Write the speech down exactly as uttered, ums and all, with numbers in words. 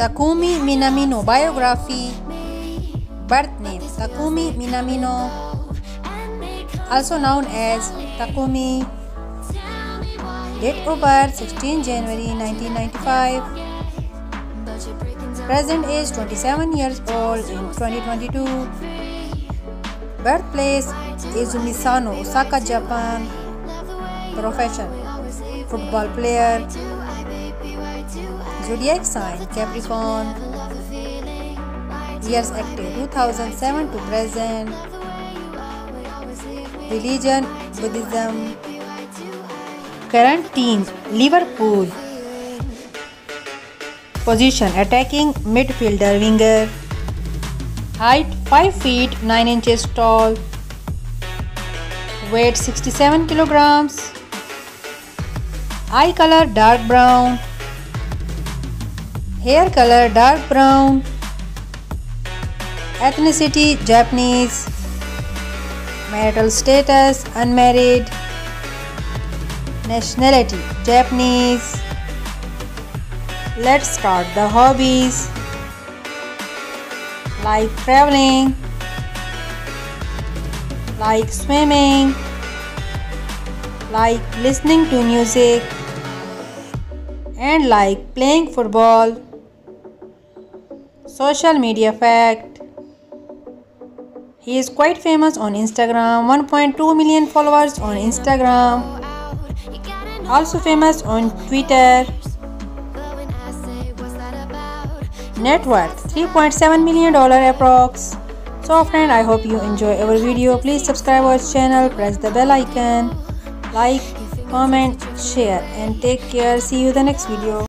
Takumi Minamino biography. Birth name Takumi Minamino, also known as Takumi. Date of birth sixteenth January nineteen ninety-five. Present age twenty-seven years old in twenty twenty-two. Birthplace Izumisano, Osaka, Japan. Profession football player. Zodiac sign Capricorn. Years active two thousand seven to present. Religion Buddhism. Current team Liverpool. Position attacking midfielder winger. Height five feet nine inches tall. Weight sixty-seven kilograms. Eye color dark brown. Hair color dark brown. Ethnicity Japanese. Marital status unmarried. Nationality Japanese. Let's start the hobbies. Like traveling. Like swimming. Like listening to music. And like playing football. Social media fact. He is quite famous on Instagram. one point two million followers on Instagram. Also famous on Twitter. Net worth three point seven million dollars approx. So friend, I hope you enjoy our video. Please subscribe our channel. Press the bell icon. Like, comment, share, and take care. See you in the next video.